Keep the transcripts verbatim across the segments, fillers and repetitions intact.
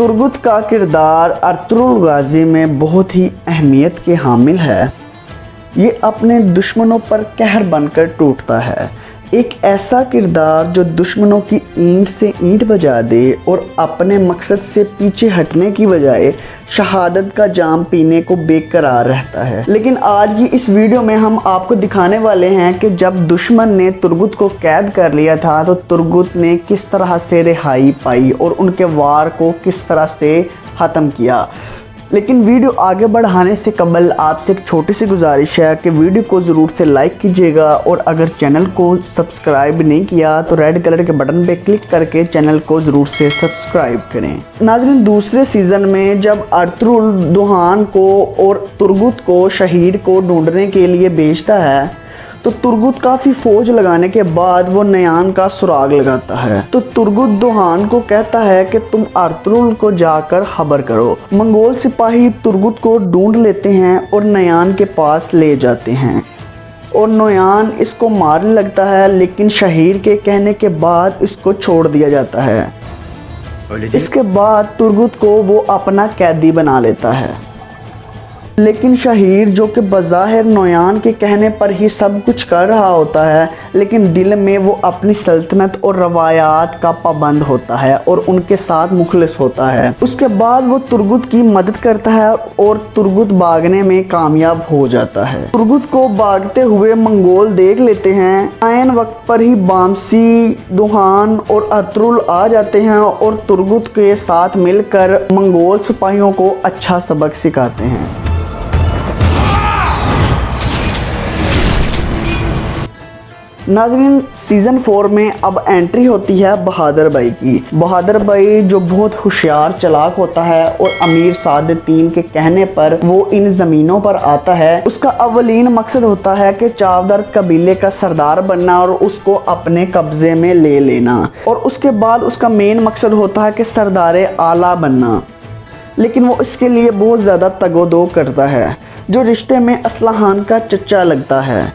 Turgut का किरदार Ertugrul गाजी में बहुत ही अहमियत के हामिल है। ये अपने दुश्मनों पर कहर बनकर टूटता है, एक ऐसा किरदार जो दुश्मनों की ईंट से ईंट बजा दे और अपने मकसद से पीछे हटने की बजाय शहादत का जाम पीने को बेकरार रहता है। लेकिन आज की इस वीडियो में हम आपको दिखाने वाले हैं कि जब दुश्मन ने तुर्गुत को कैद कर लिया था तो तुर्गुत ने किस तरह से रिहाई पाई और उनके वार को किस तरह से ख़त्म किया। लेकिन वीडियो आगे बढ़ाने से कबल आपसे एक छोटी सी गुजारिश है कि वीडियो को ज़रूर से लाइक कीजिएगा और अगर चैनल को सब्सक्राइब नहीं किया तो रेड कलर के बटन पे क्लिक करके चैनल को ज़रूर से सब्सक्राइब करें। नाज़रीन, दूसरे सीज़न में जब अर्तुगरुल दुहान को और तुर्गुत को शहीर को ढूंढने के लिए भेजता है तो तुर्गुत काफ़ी फ़ौज लगाने के बाद वो नयान का सुराग लगाता है। तो तुर्गुत दुहान को कहता है कि तुम अर्तुगरुल को जाकर खबर करो। मंगोल सिपाही तुर्गुत को ढूंढ लेते हैं और नयान के पास ले जाते हैं और नोयान इसको मारने लगता है, लेकिन शहीर के कहने के बाद इसको छोड़ दिया जाता है। इसके बाद तुर्गुत को वो अपना कैदी बना लेता है, लेकिन शहीर जो कि बज़ाहिर नोयान के कहने पर ही सब कुछ कर रहा होता है, लेकिन दिल में वो अपनी सल्तनत और रवायात का पाबंद होता है और उनके साथ मुखलिस होता है। उसके बाद वो तुर्गुत की मदद करता है और तुर्गुत भागने में कामयाब हो जाता है। तुर्गुत को भागते हुए मंगोल देख लेते हैं। आयन वक्त पर ही बामसी, दुहान और अर्तुगरुल आ जाते हैं और तुर्गुत के साथ मिलकर मंगोल सिपाहियों को अच्छा सबक सिखाते हैं। नाज़रीन, सीज़न फोर में अब एंट्री होती है बहादुर भाई की। बहादुर भाई जो बहुत होशियार चालाक होता है और अमीर सादतीन के कहने पर वो इन ज़मीनों पर आता है। उसका अवलीन मकसद होता है कि चावदार कबीले का सरदार बनना और उसको अपने कब्ज़े में ले लेना, और उसके बाद उसका मेन मकसद होता है कि सरदार आला बनना। लेकिन वो इसके लिए बहुत ज़्यादा तगोदो करता है, जो रिश्ते में असलान खान का चचा लगता है।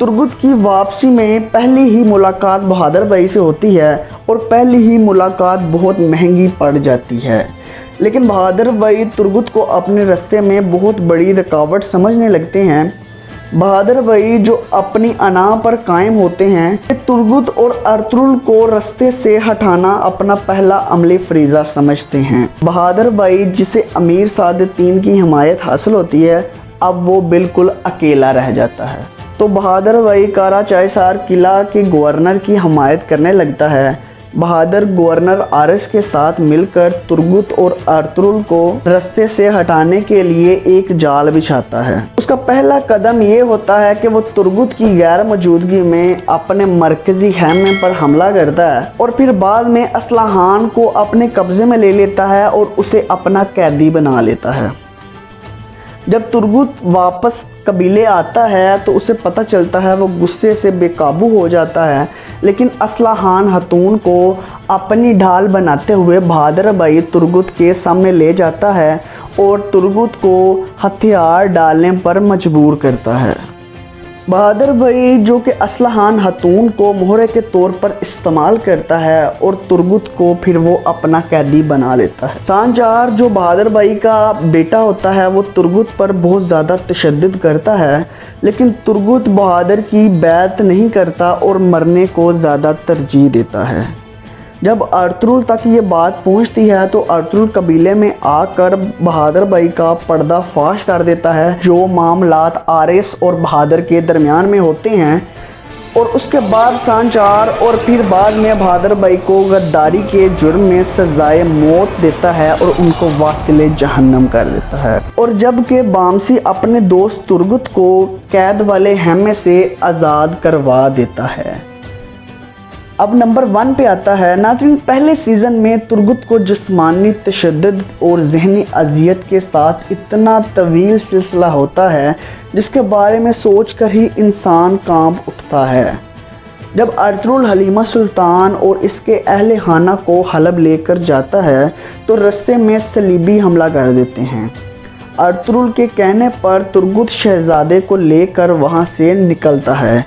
तुर्गुत की वापसी में पहली ही मुलाकात बहादुर भाई से होती है और पहली ही मुलाकात बहुत महंगी पड़ जाती है। लेकिन बहादुर भाई तुर्गुत को अपने रास्ते में बहुत बड़ी रुकावट समझने लगते हैं। बहादुर भाई जो अपनी अना पर कायम होते हैं, तुर्गुत और अर्तुगरुल को रास्ते से हटाना अपना पहला अमली फरीज़ा समझते हैं। बहादुर भाई जिसे अमीर सादतीन की हमायत हासिल होती है, अब वो बिल्कुल अकेला रह जाता है। तो बहादुर भाई काराचाहीसार किला के गवर्नर की हमायत करने लगता है। बहादुर गवर्नर आरस के साथ मिलकर तुर्गुत और अर्तुगरुल को रास्ते से हटाने के लिए एक जाल बिछाता है। उसका पहला कदम ये होता है कि वो तुर्गुत की गैर मौजूदगी में अपने मरकजी खैमे पर हमला करता है और फिर बाद में असलान खान को अपने कब्जे में ले लेता है और उसे अपना कैदी बना लेता है। जब तुर्गुत वापस कबीले आता है तो उसे पता चलता है, वो गुस्से से बेकाबू हो जाता है। लेकिन असलान हतून को अपनी ढाल बनाते हुए बहादुर भाई तुर्गुत के सामने ले जाता है और तुर्गुत को हथियार डालने पर मजबूर करता है। बहादुर भाई जो कि असलान हतून को मोहरे के तौर पर इस्तेमाल करता है और तुर्गुत को फिर वो अपना कैदी बना लेता है। सांजार जो बहादुर भाई का बेटा होता है, वो तुर्गुत पर बहुत ज़्यादा तशद्दुद करता है, लेकिन तुर्गुत बहादुर की बैत नहीं करता और मरने को ज़्यादा तरजीह देता है। जब अर्तुगरुल तक ये बात पहुंचती है तो अर्तुगरुल कबीले में आकर बहादुर भाई का पर्दाफाश कर देता है, जो मामलात आरिस और बहादुर के दरमियान में होते हैं। और उसके बाद सांचार और फिर बाद में बहादुर भाई को गद्दारी के जुर्म में सजाए मौत देता है और उनको वासिले जहन्नम कर देता है। और जब के बामसी अपने दोस्त तुर्गुत को कैद वाले हेमे से आज़ाद करवा देता है। अब नंबर वन पे आता है। नाज़रीन, पहले सीज़न में तुर्गुत को जिस्मानी तशद्दुद और जहनी अजियत के साथ इतना तवील सिलसिला होता है जिसके बारे में सोच कर ही इंसान कांप उठता है। जब अर्तुगरुल हलीमा सुल्तान और इसके अहले खाना को हलब लेकर जाता है तो रास्ते में सलीबी हमला कर देते हैं। अर्तुगरुल के कहने पर तुर्गुत शहजादे को लेकर वहाँ से निकलता है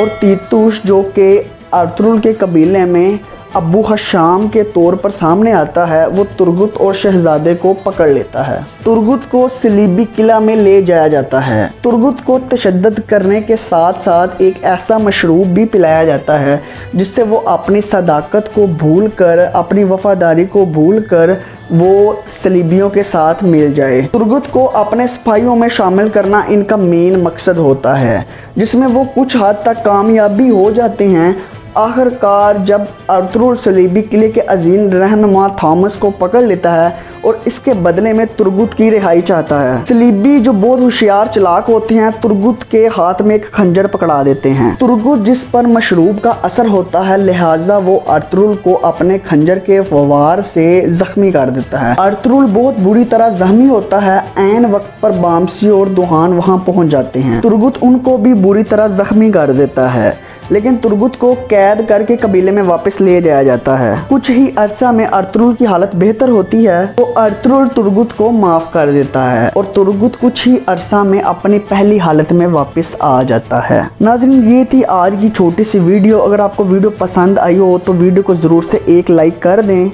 और तीतुस जो के अर्तुगरुल के कबीले में अबू हशाम के तौर पर सामने आता है, वो तुर्गुत और शहजादे को पकड़ लेता है। तुर्गुत को सलीबी किला में ले जाया जाता है। तुर्गुत को तशद्दद करने के साथ साथ एक ऐसा मशरूब भी पिलाया जाता है जिससे वो अपनी सदाकत को भूल कर, अपनी वफादारी को भूल कर वो सलीबियों के साथ मिल जाए। तुर्गुत को अपने सिपाहियों में शामिल करना इनका मेन मकसद होता है, जिसमें वो कुछ हद तक कामयाबी हो जाते हैं। आखिरकार जब अर्तुगरुल सलीबी किले के अजीम रहनुमा थॉमस को पकड़ लेता है और इसके बदले में तुर्गुत की रिहाई चाहता है, सलीबी जो बहुत होशियार चालाक होते हैं तुर्गुत के हाथ में एक खंजर पकड़ा देते हैं। तुर्गुत जिस पर मशरूब का असर होता है, लिहाजा वो अर्तुगरुल को अपने खंजर के फवार से जख्मी कर देता है। अर्तुगरुल बहुत बुरी तरह जख्मी होता है। ऐन वक्त पर बामसी और दुहान वहाँ पहुँच जाते हैं। तुर्गुत उनको भी बुरी तरह जख्मी कर देता है, लेकिन तुर्गुत को कैद करके कबीले में वापस ले जाया जाता है। कुछ ही अरसा में अर्तुगरुल की हालत बेहतर होती है तो अर्तुगरुल तुर्गुत को माफ कर देता है और तुर्गुत कुछ ही अरसा में अपनी पहली हालत में वापस आ जाता है। नाज़रीन, ये थी आज की छोटी सी वीडियो। अगर आपको वीडियो पसंद आई हो तो वीडियो को ज़रूर से एक लाइक कर दें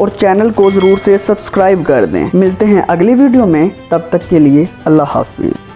और चैनल को ज़रूर से सब्सक्राइब कर दें। मिलते हैं अगली वीडियो में, तब तक के लिए अल्लाह हाफिज़।